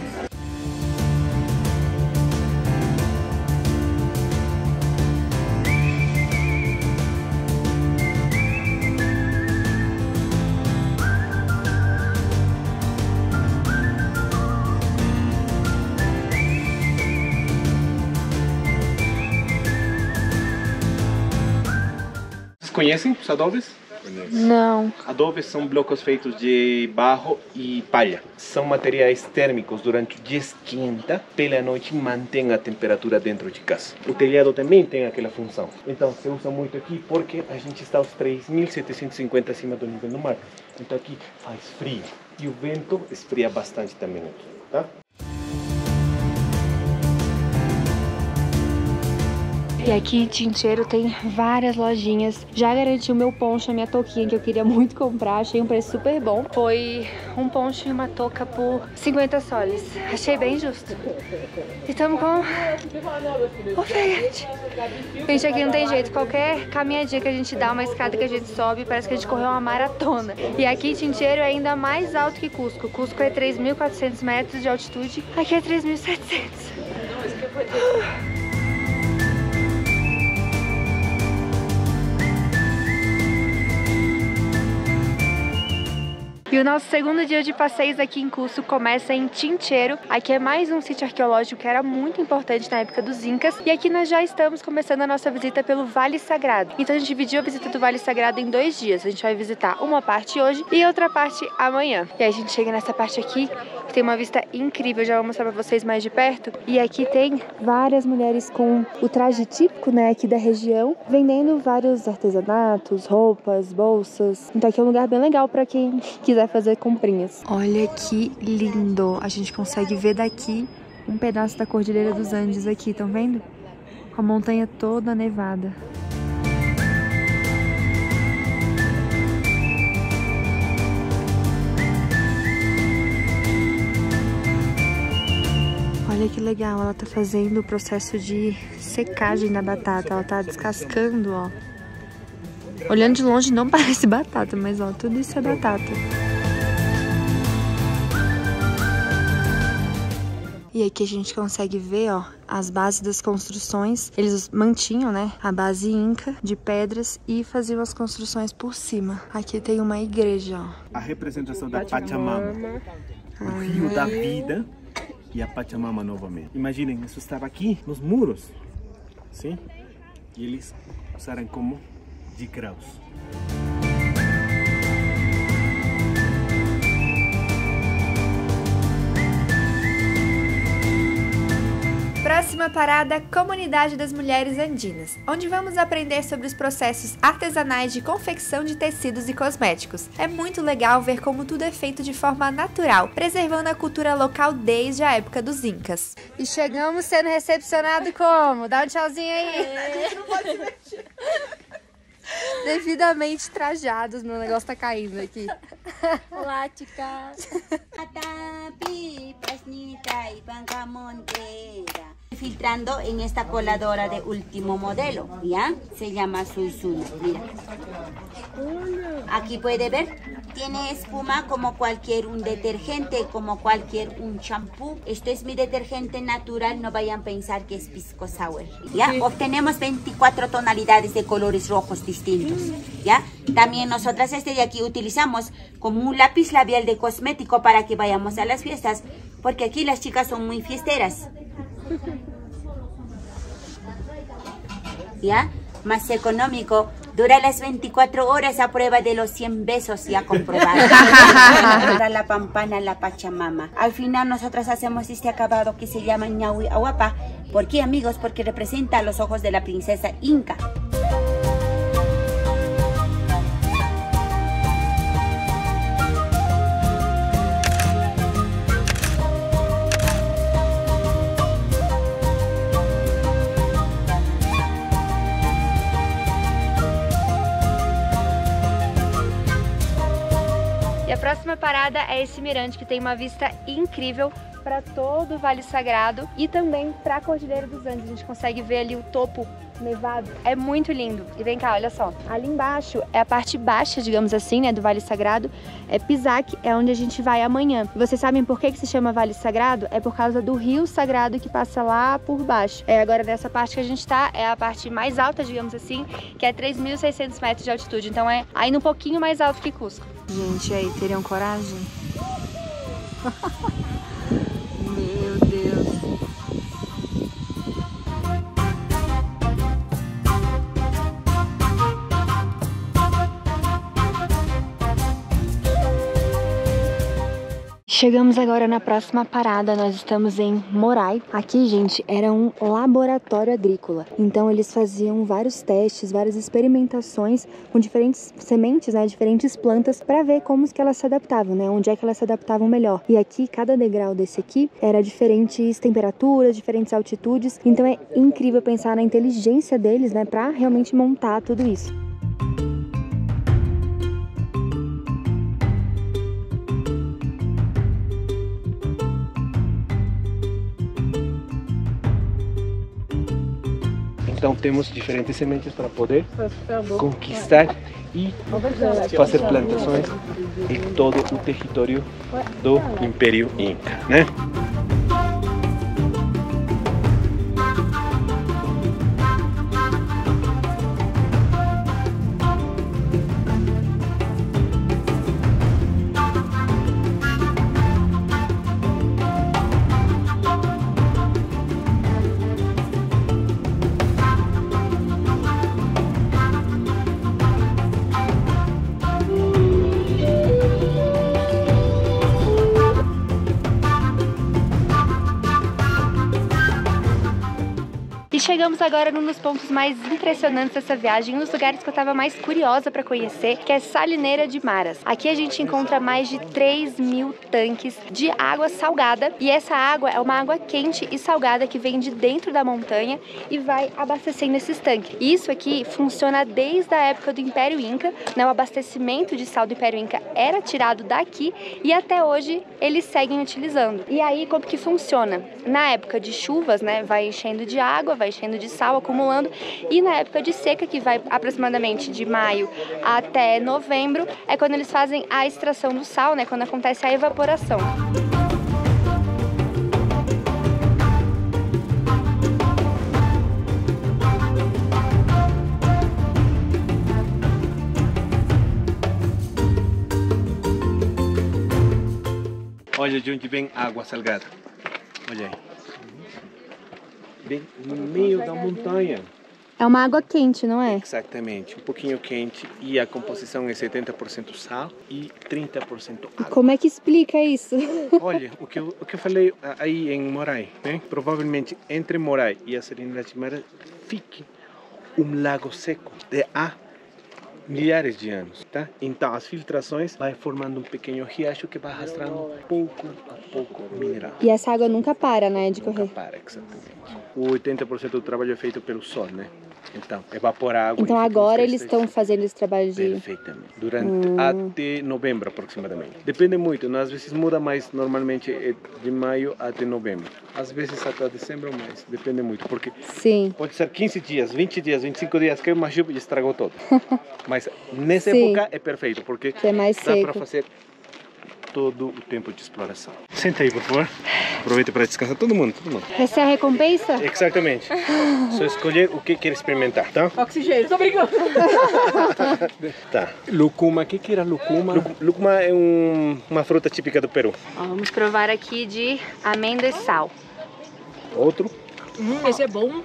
Conhecem os adobes? Não. Adobes são blocos feitos de barro e palha. São materiais térmicos. Durante o dia esquenta, pela noite mantém a temperatura dentro de casa. O telhado também tem aquela função. Então se usa muito aqui porque a gente está aos três mil setecentos e cinquenta acima do nível do mar. Então aqui faz frio. E o vento esfria bastante também aqui, tá? E aqui, Chinchero, tem várias lojinhas. Já garanti o meu poncho, a minha touquinha, que eu queria muito comprar. Achei um preço super bom. Foi um poncho e uma touca por cinquenta soles. Achei bem justo. E estamos com ofegante. Gente, aqui não tem jeito. Qualquer caminhadinha que a gente dá, uma escada que a gente sobe, parece que a gente correu uma maratona. E aqui, Chinchero é ainda mais alto que Cusco. Cusco é três mil e quatrocentos metros de altitude. Aqui é três mil e setecentos. E o nosso segundo dia de passeios aqui em Cusco começa em Chinchero. Aqui é mais um sítio arqueológico que era muito importante na época dos Incas. E aqui nós já estamos começando a nossa visita pelo Vale Sagrado. Então a gente dividiu a visita do Vale Sagrado em dois dias. A gente vai visitar uma parte hoje e outra parte amanhã. E aí a gente chega nessa parte aqui, que tem uma vista incrível. Já vou mostrar pra vocês mais de perto. E aqui tem várias mulheres com o traje típico, né, aqui da região, vendendo vários artesanatos, roupas, bolsas. Então aqui é um lugar bem legal pra quem quiser fazer comprinhas. Olha que lindo! A gente consegue ver daqui um pedaço da Cordilheira dos Andes aqui, estão vendo? Com a montanha toda nevada. Olha que legal, ela tá fazendo o processo de secagem da batata, ela tá descascando, ó. Olhando de longe não parece batata, mas ó, tudo isso é batata. E aqui a gente consegue ver, ó, as bases das construções. Eles mantinham, né, a base inca de pedras e faziam as construções por cima. Aqui tem uma igreja, ó. A representação da Pachamama, o rio da vida e a Pachamama novamente. Imaginem, isso estava aqui nos muros, sim? E eles usaram como de graus. Próxima parada, Comunidade das Mulheres Andinas, onde vamos aprender sobre os processos artesanais de confecção de tecidos e cosméticos. É muito legal ver como tudo é feito de forma natural, preservando a cultura local desde a época dos Incas. E chegamos sendo recepcionados como? Dá um tchauzinho aí! É. Não pode mexer. Devidamente trajados, meu negócio tá caindo aqui. Olá, chicas. Filtrando em esta coladora de último modelo, ¿ya? Se llama Suizuna, mira. Aquí puede ver, tiene espuma como cualquier un detergente, como cualquier un champú. Esto es mi detergente natural, no vayan a pensar que es pisco sour, ¿ya? Obtenemos veinticuatro tonalidades de colores rojos distintos, ¿ya? También nosotras este de aquí utilizamos como un lápiz labial de cosmético para que vayamos a las fiestas, porque aquí las chicas son muy fiesteras. ¿Ya? Más económico, dura las veinticuatro horas a prueba de los cien besos ya comprobados. Para la pampana, la Pachamama. Al final nosotras hacemos este acabado que se llama ñahui aguapa. ¿Por qué, amigos? Porque representa los ojos de la princesa Inca. E a próxima parada é esse mirante que tem uma vista incrível para todo o Vale Sagrado e também para a Cordilheira dos Andes. A gente consegue ver ali o topo nevado. É muito lindo. E vem cá, olha só. Ali embaixo é a parte baixa, digamos assim, né, do Vale Sagrado. É Pisac, é onde a gente vai amanhã. E vocês sabem por que que se chama Vale Sagrado? É por causa do rio Sagrado que passa lá por baixo. É, agora, nessa parte que a gente tá, é a parte mais alta, digamos assim, que é três mil e seiscentos metros de altitude. Então é ainda um pouquinho mais alto que Cusco. Gente, e aí, teriam coragem? Meu Deus. Chegamos agora na próxima parada, nós estamos em Moray. Aqui, gente, era um laboratório agrícola. Então eles faziam vários testes, várias experimentações com diferentes sementes, né, diferentes plantas, para ver como que elas se adaptavam, né, onde é que elas se adaptavam melhor. E aqui, cada degrau desse aqui era diferentes temperaturas, diferentes altitudes. Então é incrível pensar na inteligência deles, né, para realmente montar tudo isso. Então temos diferentes sementes para poder conquistar e fazer plantações em todo o território do Império Inca, né? Chegamos agora num dos pontos mais impressionantes dessa viagem, um dos lugares que eu estava mais curiosa para conhecer, que é Salineira de Maras. Aqui a gente encontra mais de três mil tanques de água salgada, e essa água é uma água quente e salgada que vem de dentro da montanha e vai abastecendo esses tanques. Isso aqui funciona desde a época do Império Inca, né? O abastecimento de sal do Império Inca era tirado daqui e até hoje eles seguem utilizando. E aí, como que funciona? Na época de chuvas, né, vai enchendo de água, vai enchendo de sal, acumulando, e na época de seca, que vai aproximadamente de maio até novembro, é quando eles fazem a extração do sal, né, quando acontece a evaporação. Olha de onde vem água salgada. Olha aí. No meio da montanha. É uma água quente, não é? Exatamente, um pouquinho quente, e a composição é setenta por cento sal e trinta por cento água. Como é que explica isso? Olha, o que, eu, o que eu falei aí em Moray, né? Provavelmente entre Moray e a Salineira de Maras fique um lago seco de há milhares de anos, tá? Então as filtrações vai formando um pequeno riacho que vai arrastando pouco a pouco mineral. E essa água nunca para, né, de correr? Nunca para, exatamente. O oitenta por cento do trabalho é feito pelo sol, né? Então, evaporar a água. Então agora eles estão fazendo esse trabalho de... Perfeitamente. Durante hum. até novembro, aproximadamente. Depende muito, né? Às vezes muda, mas normalmente é de maio até novembro. Às vezes até dezembro, mas depende muito. Porque Sim. pode ser quinze dias, vinte dias, vinte e cinco dias, caiu uma chuva e estragou todo. Mas nessa Sim. época é perfeito, porque é mais dá para fazer todo o tempo de exploração. Senta aí, por favor. Aproveita para descansar todo mundo, todo mundo. Essa é a recompensa? Exatamente. Só escolher o que quer experimentar, tá? Oxigênio, tô brincando. Tá. Lucuma, o que que era lucuma? Lu lucuma é um, uma fruta típica do Peru. Ó, vamos provar aqui de amêndoa e sal. Outro. Hum, esse é bom. Hum.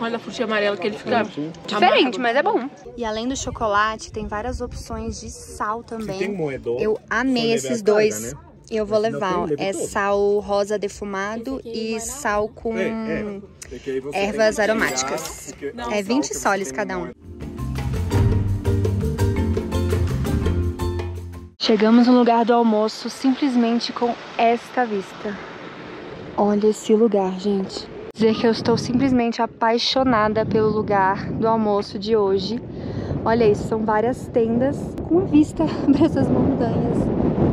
Olha a frutinha amarela que ele fica sim, sim. diferente, mas é bom. E além do chocolate, tem várias opções de sal também. Tem moedor, eu amei esses dois. Carga, né? Eu vou levar, ó, é sal rosa defumado e sal com é, é. ervas aromáticas. Tirar, é vinte soles cada um. Chegamos no lugar do almoço simplesmente com esta vista. Olha esse lugar, gente. Dizer que eu estou simplesmente apaixonada pelo lugar do almoço de hoje. Olha isso, são várias tendas com vista para essas montanhas.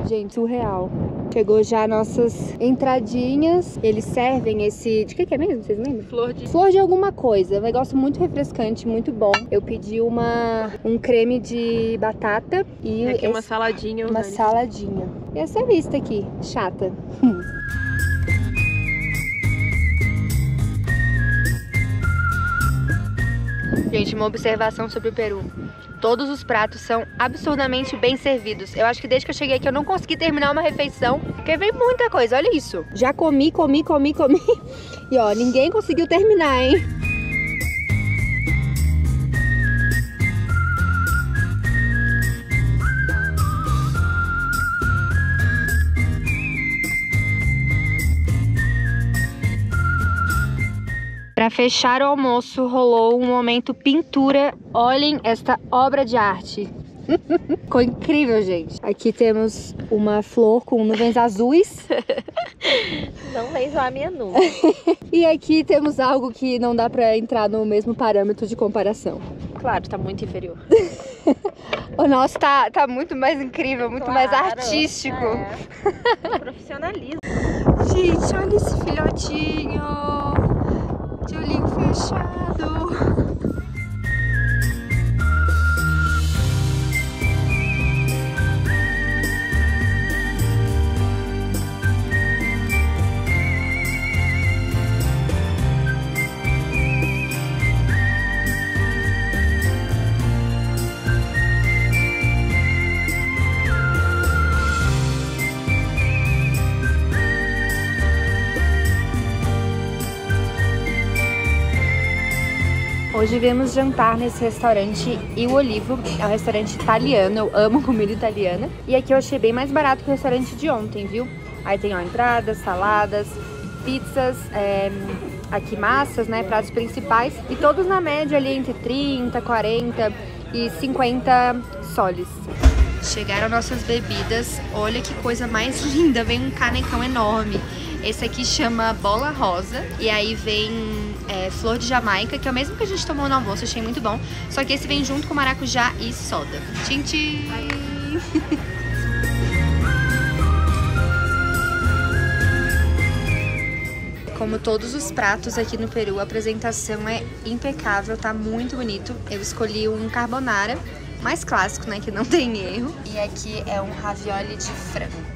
Gente, surreal. Chegou já nossas entradinhas. Eles servem esse... De que que é mesmo? Vocês lembram? Flor de... Flor de alguma coisa. Um negócio muito refrescante, muito bom. Eu pedi uma... um creme de batata e... Aqui é uma saladinha. Uma saladinha. E essa vista aqui, chata. Gente, uma observação sobre o Peru. Todos os pratos são absurdamente bem servidos. Eu acho que desde que eu cheguei aqui eu não consegui terminar uma refeição, porque veio muita coisa, olha isso. Já comi, comi, comi, comi. E ó, ninguém conseguiu terminar, hein? Para fechar o almoço, rolou um momento pintura. Olhem esta obra de arte. Ficou incrível, gente. Aqui temos uma flor com nuvens azuis. Não vejo a minha nuvem. E aqui temos algo que não dá para entrar no mesmo parâmetro de comparação. Claro, tá muito inferior. O nosso tá, tá muito mais incrível, muito claro, mais artístico. É. Profissionalismo. Gente, olha esse filhotinho. De olhinho fechado. Hoje viemos jantar nesse restaurante Il Olivo, é um restaurante italiano, eu amo comida italiana. E aqui eu achei bem mais barato que o restaurante de ontem, viu? Aí tem ó, entradas, saladas, pizzas, é, aqui massas, né, pratos principais. E todos na média ali entre trinta, quarenta e cinquenta soles. Chegaram nossas bebidas, olha que coisa mais linda, vem um canecão enorme. Esse aqui chama bola rosa e aí vem... É, flor de Jamaica, que é o mesmo que a gente tomou no almoço, achei muito bom. Só que esse vem junto com maracujá e soda. Tchim, tchim! Como todos os pratos aqui no Peru, a apresentação é impecável, tá muito bonito. Eu escolhi um carbonara, mais clássico, né, que não tem erro. E aqui é um ravioli de frango.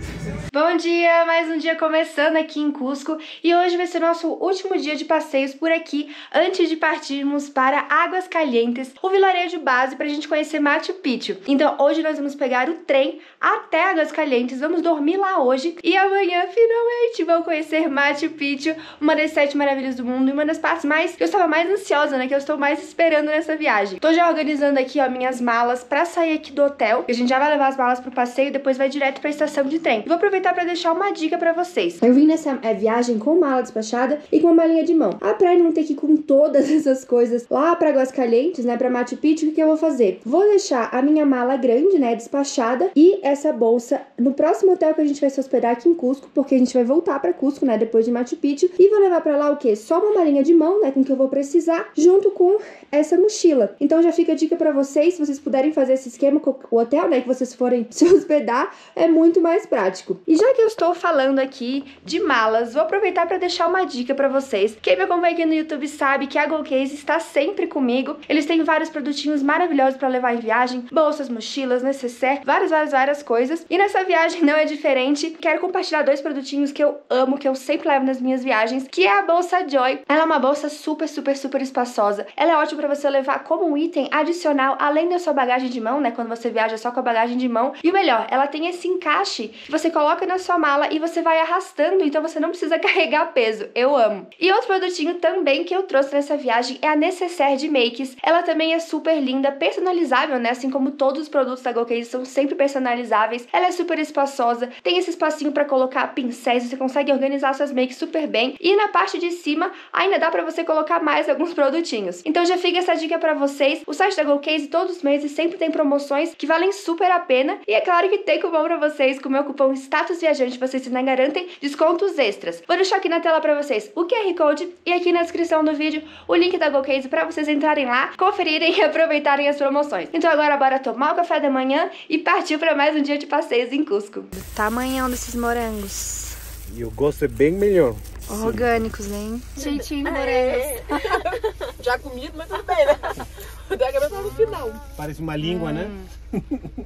Bom dia! Mais um dia começando aqui em Cusco e hoje vai ser nosso último dia de passeios por aqui antes de partirmos para Águas Calientes, o vilarejo base para a gente conhecer Machu Picchu. Então hoje nós vamos pegar o trem até Águas Calientes, vamos dormir lá hoje e amanhã finalmente vamos conhecer Machu Picchu, uma das sete maravilhas do mundo e uma das partes mais que eu estava mais ansiosa, né? Que eu estou mais esperando nessa viagem. Tô já organizando aqui, ó, minhas malas para sair aqui do hotel. A gente já vai levar as malas pro passeio e depois vai direto para a estação de trem. Vou aproveitar para deixar uma dica para vocês. Eu vim nessa é, viagem com mala despachada e com uma malinha de mão. Ah, pra não ter que ir com todas essas coisas lá para Águas Calientes, né, para Machu Picchu, o que, que eu vou fazer? Vou deixar a minha mala grande, né, despachada e essa bolsa no próximo hotel que a gente vai se hospedar aqui em Cusco, porque a gente vai voltar para Cusco, né, depois de Machu Picchu, e vou levar para lá o quê? Só uma malinha de mão, né, com que eu vou precisar, junto com essa mochila. Então já fica a dica para vocês, se vocês puderem fazer esse esquema com o hotel, né, que vocês forem se hospedar, é muito mais prático. E já que eu estou falando aqui de malas, vou aproveitar para deixar uma dica para vocês. Quem me acompanha aqui no YouTube sabe que a GoCase está sempre comigo. Eles têm vários produtinhos maravilhosos para levar em viagem, bolsas, mochilas, necessaire, várias, várias, várias coisas. E nessa viagem não é diferente. Quero compartilhar dois produtinhos que eu amo, que eu sempre levo nas minhas viagens, que é a bolsa Joy. Ela é uma bolsa super, super, super espaçosa. Ela é ótima para você levar como um item adicional, além da sua bagagem de mão, né? Quando você viaja só com a bagagem de mão. E o melhor, ela tem esse encaixe que você coloca na sua mala e você vai arrastando, então você não precisa carregar peso. Eu amo. E outro produtinho também que eu trouxe nessa viagem é a necessaire de makes. Ela também é super linda, personalizável, né? Assim como todos os produtos da GoCase são sempre personalizáveis. Ela é super espaçosa, tem esse espacinho pra colocar pincéis, você consegue organizar suas makes super bem. E na parte de cima ainda dá pra você colocar mais alguns produtinhos. Então já fica essa dica pra vocês. O site da GoCase todos os meses sempre tem promoções que valem super a pena. E é claro que tem cupom pra vocês. Com o meu cupom Status Viajante, vocês ainda garantem descontos extras. Vou deixar aqui na tela pra vocês o Q R Code e aqui na descrição do vídeo o link da GoCase pra vocês entrarem lá, conferirem e aproveitarem as promoções. Então agora bora tomar o café da manhã e partir pra mais um dia de passeios em Cusco. Do tamanhão desses morangos. E o gosto é bem melhor. Orgânicos, hein? Jeitinho, morangos. Já comido, mas tudo bem, né? O D H B tá no final. Parece uma língua, hum. né?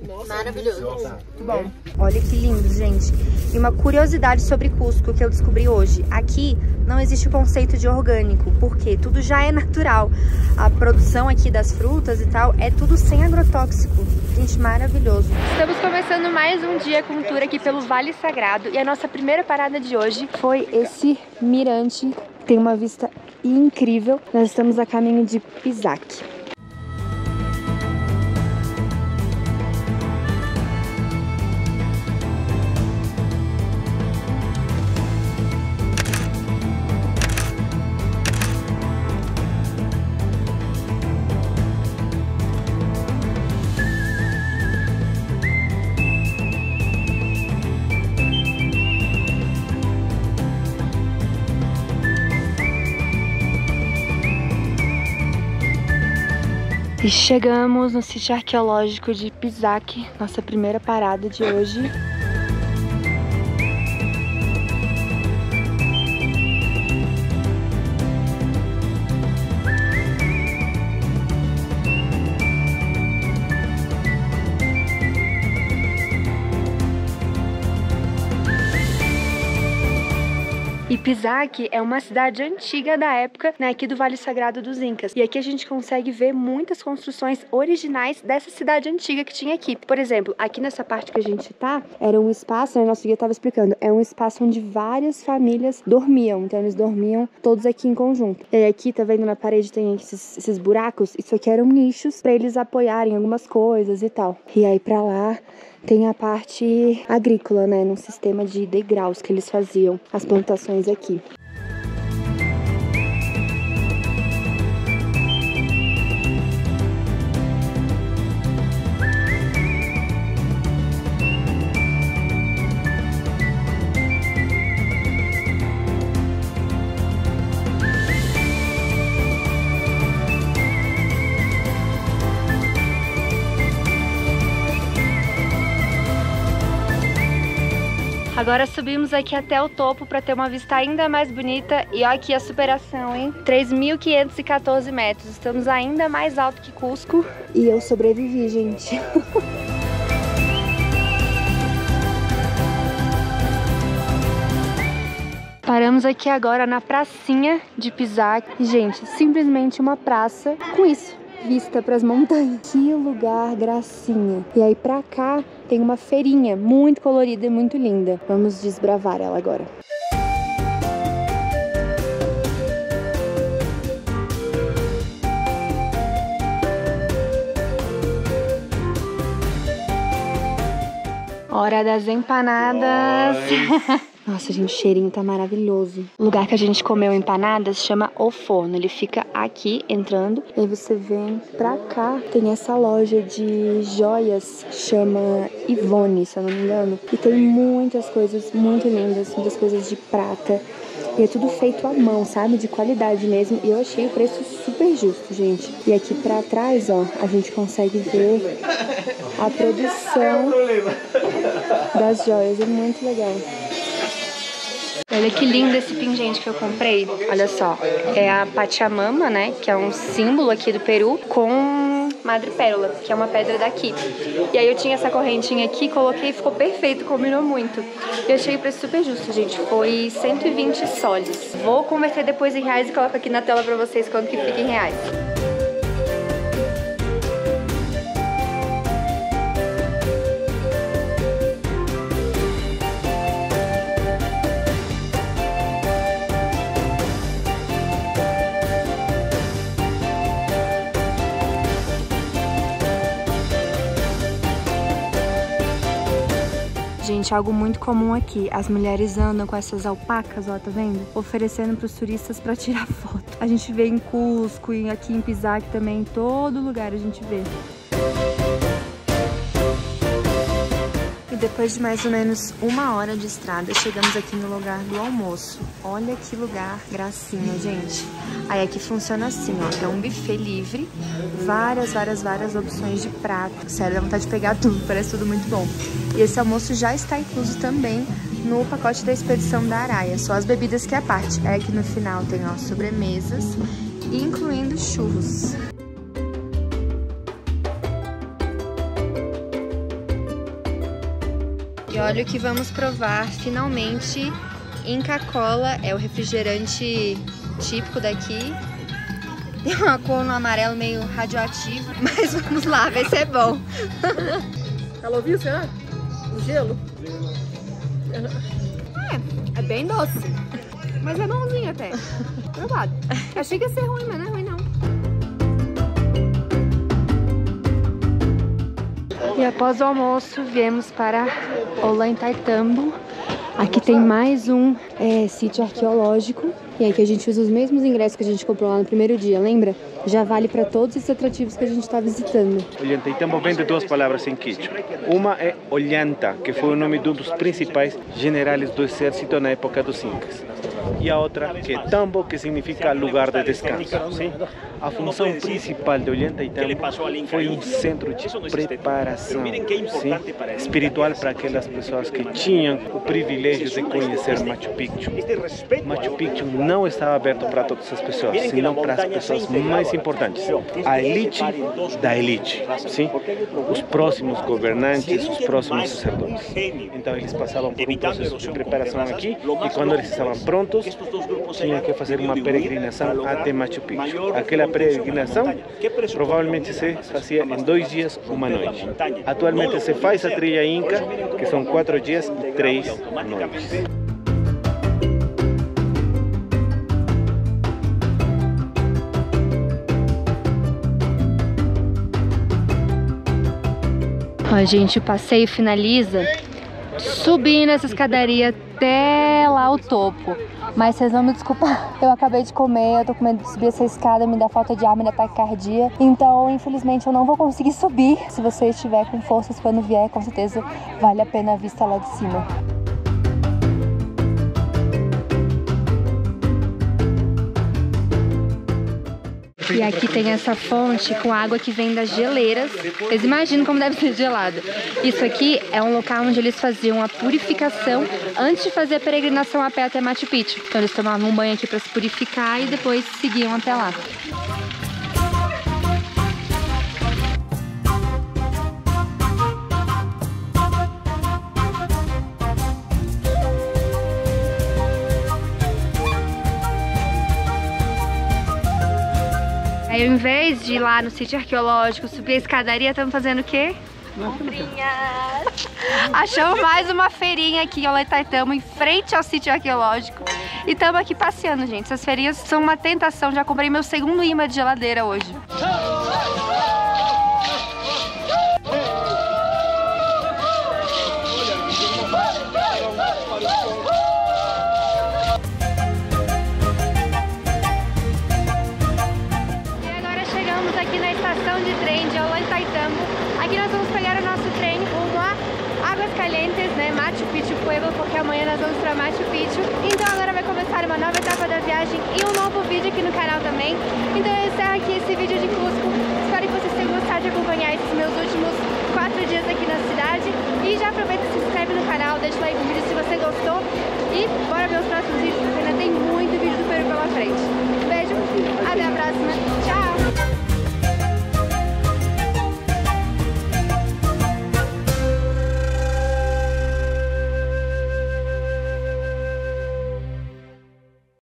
Nossa, maravilhoso. Muito bom. Olha que lindo, gente. E uma curiosidade sobre Cusco que eu descobri hoje. Aqui não existe o conceito de orgânico, porque tudo já é natural. A produção aqui das frutas e tal é tudo sem agrotóxico. Gente, maravilhoso. Estamos começando mais um dia com tour aqui pelo Vale Sagrado. E a nossa primeira parada de hoje foi esse mirante. Tem uma vista incrível. Nós estamos a caminho de Pisac. E chegamos no sítio arqueológico de Pisac, nossa primeira parada de hoje. E Pisac é uma cidade antiga da época, né, aqui do Vale Sagrado dos Incas. E aqui a gente consegue ver muitas construções originais dessa cidade antiga que tinha aqui. Por exemplo, aqui nessa parte que a gente tá, era um espaço, né, nosso guia estava explicando, é um espaço onde várias famílias dormiam. Então eles dormiam todos aqui em conjunto. E aqui, tá vendo, na parede tem esses, esses buracos. Isso aqui eram nichos para eles apoiarem algumas coisas e tal. E aí pra lá tem a parte agrícola, né, num sistema de degraus que eles faziam as plantações aqui. Agora subimos aqui até o topo para ter uma vista ainda mais bonita. E olha aqui a superação, hein? três mil quinhentos e quatorze metros. Estamos ainda mais alto que Cusco. E eu sobrevivi, gente. Paramos aqui agora na pracinha de Pisac. Gente, simplesmente uma praça com isso. Vista para as montanhas. Que lugar gracinha. E aí pra cá tem uma feirinha muito colorida e muito linda. Vamos desbravar ela agora. Hora das empanadas. Oi. Nossa, gente, o cheirinho tá maravilhoso. O lugar que a gente comeu empanadas chama O Forno. Ele fica aqui, entrando. E aí você vem pra cá. Tem essa loja de joias, chama Yvonne, se eu não me engano. E tem muitas coisas muito lindas, muitas coisas de prata. E é tudo feito à mão, sabe? De qualidade mesmo. E eu achei o preço super justo, gente. E aqui pra trás, ó, a gente consegue ver a produção das joias. É muito legal. Olha que lindo esse pingente que eu comprei. Olha só, é a Pachamama, né? Que é um símbolo aqui do Peru com madrepérola, que é uma pedra daqui. E aí eu tinha essa correntinha aqui, coloquei e ficou perfeito, combinou muito. Eu achei o preço super justo, gente. Foi cento e vinte soles. Vou converter depois em reais e coloco aqui na tela pra vocês quanto que fica em reais. Gente, algo muito comum aqui. As mulheres andam com essas alpacas, ó, tá vendo? Oferecendo pros turistas pra tirar foto. A gente vê em Cusco e aqui em Pisac também, em todo lugar a gente vê. depois de mais ou menos uma hora de estrada, chegamos aqui no lugar do almoço. Olha que lugar gracinha, gente. Aí aqui funciona assim, ó. É um buffet livre, várias, várias, várias opções de prato. Sério, dá vontade de pegar tudo, parece tudo muito bom. E esse almoço já está incluso também no pacote da expedição da Araya. Só as bebidas que é a parte. É que no final tem, ó, sobremesas, incluindo churros. E olha o que vamos provar finalmente. Inca Kola é o refrigerante típico daqui. Tem uma cor no amarelo meio radioativo, mas vamos lá, ver se é bom. Calovinho, será? O gelo? É, é bem doce, mas é bonzinho até. Provado. Achei que ia ser ruim, mas não é ruim não. E após o almoço, viemos para Ollantaytambo. Aqui tem mais um é, sítio arqueológico. E aí que a gente usa os mesmos ingressos que a gente comprou lá no primeiro dia, lembra? Já vale para todos esses atrativos que a gente está visitando. Ollantaytambo vem de duas palavras em quichua. Uma é Ollanta, que foi o nome de um dos principais generais do exército na época dos Incas. E a outra que é Tambo, que significa lugar de descanso. Sim? A função principal de Ollantaytambo foi um centro de preparação, sim? espiritual para aquelas pessoas que tinham o privilégio de conhecer Machu Picchu. Machu Picchu não estava aberto para todas as pessoas, senão para as pessoas mais importantes. A elite da elite, sim? Os próximos governantes, os próximos sacerdotes. Então eles passavam por um processo de preparação aqui e quando eles estavam prontos, tinha que fazer uma peregrinação até Machu Picchu. Aquela peregrinação provavelmente se fazia em dois dias, uma noite. Atualmente se faz a trilha Inca, que são quatro dias e três noites. Ó, gente, o passeio finaliza subindo essa escadaria até lá o topo. Mas vocês vão me desculpar, eu acabei de comer, eu tô com medo de subir essa escada, me dá falta de ar, me dá taquicardia. Então, infelizmente, eu não vou conseguir subir. Se você estiver com forças quando vier, com certeza vale a pena a vista lá de cima. E aqui tem essa fonte com água que vem das geleiras. Vocês imaginam como deve ser gelado. Isso aqui é um local onde eles faziam a purificação antes de fazer a peregrinação a pé até Machu Picchu. Então eles tomavam um banho aqui para se purificar e depois seguiam até lá. Aí, ao invés de ir lá no sítio arqueológico, subir a escadaria, estamos fazendo o quê? Comprinhas! Achamos mais uma feirinha aqui em Ollantaytambo, em frente ao sítio arqueológico. E estamos aqui passeando, gente. Essas feirinhas são uma tentação. Já comprei meu segundo imã de geladeira hoje. Porque amanhã nós vamos para Machu Picchu. Então agora vai começar uma nova etapa da viagem e um novo vídeo aqui no canal também. Então eu encerro aqui esse vídeo de Cusco. Espero que vocês tenham gostado de acompanhar esses meus últimos quatro dias aqui na cidade.